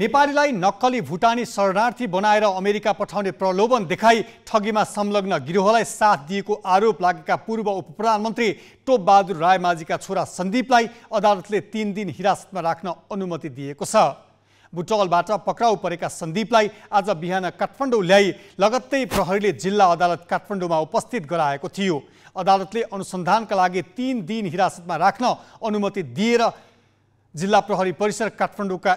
नेपालीलाई नक्कली भुटानी शरणार्थी बनाएर अमेरिका पठाउने प्रलोभन देखाई ठगीमा संलग्न गिरोहलाई साथ दिएको आरोप लागेका पूर्व उपप्रधानमन्त्री टोपबहादुर रायमाझीका छोरा संदीपलाई अदालतले 3 दिन हिरासतमा राख्न अनुमति दिएको छ। बुटवलबाट पक्राउ परेका संदीपलाई आज बिहान काठमाडौँ ल्याई लगत्तै प्रहरीले जिल्ला अदालत काठमाडौँमा उपस्थित गराएको थियो। अदालतले अनुसन्धानका लागि 3 दिन हिरासतमा राख्न अनुमति दिएर जिल्ला प्रहरी परिसर काठमाडौँका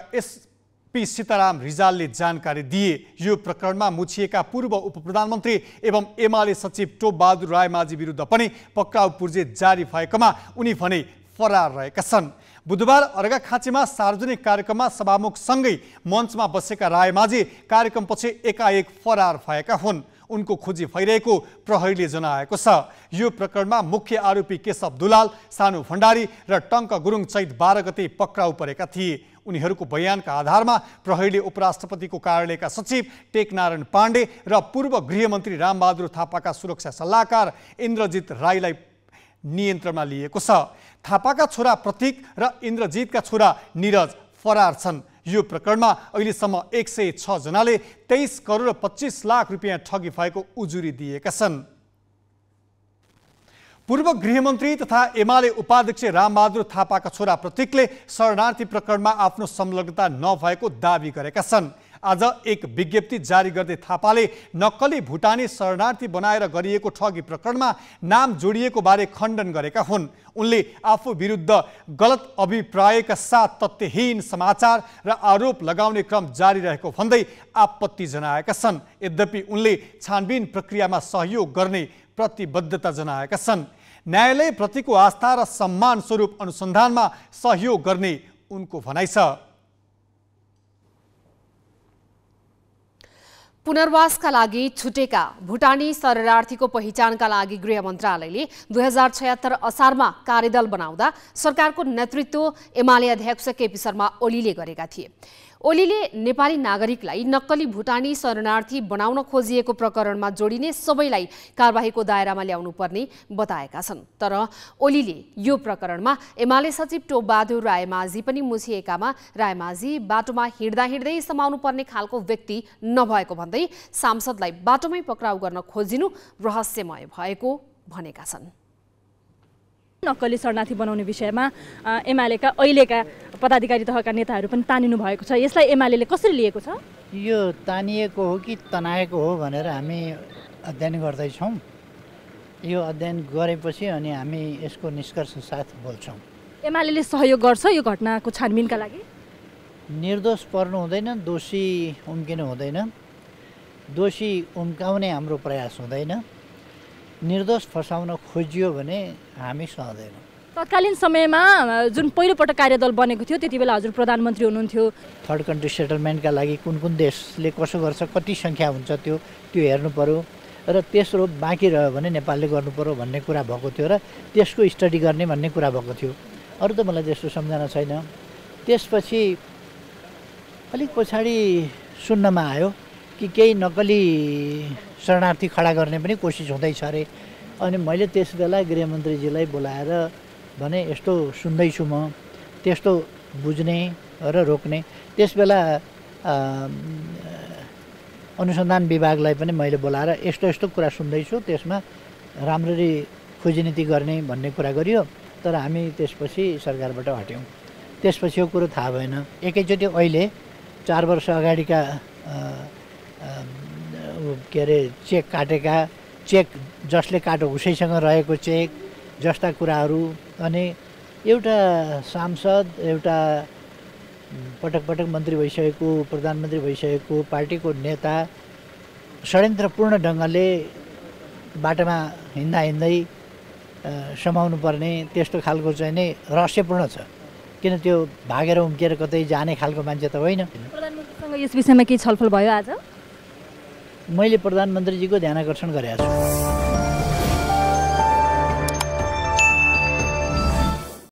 केपी सीताराम रिजालले जानकारी दिए। यो प्रकरणमा मुछिएका पूर्व उपप्रधानमन्त्री एवं एमाले सचिव टोपबहादुर रायमाझी विरुद्ध पनि पक्राउ पूर्जे जारी भएकोमा उनी भने फरार रहेका छन्। बुधबार अर्घाखाँचीमा सार्वजनिक कार्यक्रममा सभामुखसँगै मञ्चमा बसेका रायमाझी कार्यक्रमपछि एकाएक फरार भएका हुन्। उनको खोजी भइरहेको प्रहरीले जनाएको छ। यो प्रकरणमा मुख्य आरोपी केशव दुलाल, सानु भण्डारी र टङ्क गुरुङ चैत 12 गते पक्राउ परेका थिए। उनीहरूको बयानका आधारमा प्रहरीले उपराष्ट्रपतिको कार्यालयका सचिव टेकनारायण पांडे र पूर्व गृहमन्त्री रामबहादुर थापाका सुरक्षा सल्लाहकार इंद्रजीत राईलाई नियन्त्रणमा लिएको छ। थापाका छोरा प्रतीक र इन्द्रजीतका छोरा नीरज फरार छन्। यो प्रकरणमा अहिलेसम्म 106 जनाले 23 करोड 25 लाख रुपियाँ ठगी भएको उजुरी दिएका छन्। पूर्व गृहमन्त्री तथा एमाले उपाध्यक्ष रामबहादुर थापाका छोरा प्रतीकले शरणार्थी प्रकरणमा आफ्नो संलग्नता नभएको दावी गरेका छन्। आज एक विज्ञप्ति जारी गर्दै थापाले नक्कली भुटानी शरणार्थी बनाएर गरिएको ठगी प्रकरणमा नाम जोडिएको बारे खण्डन गरेका हुन्। उनले आफू विरुद्ध गलत अभिप्रायका साथ तथ्यहीन समाचार र आरोप लगाउने क्रम जारी रहेको भन्दै आपत्ति जनाएका छन्। यद्यपि उनले छानबिन प्रक्रियामा सहयोग गर्ने प्रतिबद्धता जनाएका छन्। न्यायालय प्रतिको आस्था र सम्मान स्वरूप अनुसन्धानमा सहयोग गर्ने उनको भनाइ छ। पुनर्वासका लागि छुटेका भुटानी शरणार्थीको पहिचानका लागि गृह मन्त्रालयले 2076 असारमा कार्यदल बनाउँदा सरकारको नेतृत्व एमाले अध्यक्ष केपी शर्मा ओलीले गरेका थिए। ओलीले नेपाली नागरिकलाई नक्कली भुटानी शरणार्थी बनाउन खोजिएको प्रकरणमा जोडिने सबैलाई कारबाहीको दायरामा ल्याउनु पर्ने बताएका छन्। तर ओलीले यो प्रकरणमा एमाले सचिव टोपबहादुर रायमाझी पनि मुछिएकामा रायमाझी बाटोमा हिँड्दा हिँड्दै समाउनु पर्ने खालको व्यक्ति नभएको भन्दै सांसदलाई बाटोमै पक्राउ गर्न खोजिनु रहस्यमय भएको भनेका छन्। नक्कली शरणार्थी बनाउने विषयमा एमालेका अहिलेका पदाधिकारी तहका नेताहरू पनि तानिनु भएको छ। यसलाई एमाले कसरी लिएको छ? यो तानिएको हो कि तनाएको हो भनेर हामी अध्ययन गर्दैछौँ। यो अध्ययन गरेपछि अनि हामी यसको निष्कर्ष साथ बोल्छौँ। एमाले सहयोग गर्छ यो घटनाको छानबिनका लागि? निर्दोष पर्नु हुँदैन, दोषी उम्किनु हुँदैन, दोषी उम्काउने हाम्रो प्रयास हुँदैन। निर्दोष फसाउन खोजियो भने हामी सहदैनौँ। तत्कालीन समयमा जुन पहिलोपटक कार्यदल बनेको थियो त्यति बेला हजुर प्रधानमन्त्री हुनुहुन्थ्यो। थर्ड कन्ट्री सेटलमेन्टका लागि कुन कुन देशले कसो गर्छ, कति सङ्ख्या हुन्छ त्यो हेर्नु पर्यो र तेस्रो बाँकी रह्यो भने नेपालले गर्नु पर्यो भन्ने कुरा भएको थियो र त्यसको स्टडी गर्ने भन्ने कुरा भएको थियो। अरू त मलाई त्यस्तो सम्झना छैन। त्यसपछि अलिक पछाडि सुन्नमा आयो कि केही नक्कली शरणार्थी खडा गर्ने पनि कोसिस हुँदैछ अरे। अनि मैले त्यस बेला गृहमन्त्रीजीलाई बोलाएर भने यस्तो सुन्दैछु म, त्यस्तो बुझ्ने र रोक्ने। त्यस बेला अनुसन्धान विभागलाई पनि मैले बोलाएर यस्तो यस्तो कुरा सुन्दैछु, त्यसमा राम्ररी खोजनीति गर्ने भन्ने कुरा गरियो। तर हामी त्यसपछि सरकारबाट हट्यौँ। त्यसपछि यो कुरो थाहा भएन। एकैचोटि अहिले 4 वर्ष अगाडिका के अरे चेक काटेका, चेक जसले काटो उसैसँग रहेको चेक जस्ता कुराहरू अनि एउटा सांसद, एउटा पटक पटक मन्त्री भइसकेको, प्रधानमन्त्री भइसकेको पार्टीको नेता षड्यन्त्रपूर्ण ढङ्गले बाटोमा हिँड्दा हिँड्दै समाउनु पर्ने त्यस्तो खालको चाहिँ नै रहस्यपूर्ण छ। किन त्यो भागेर उम्किएर कतै जाने खालको मान्छे त होइन। प्रधानमन्त्रीसँग यस विषयमा केही छलफल भयो आज? मैले प्रधानमन्त्रीजीको ध्यानकर्षण गरेको छु।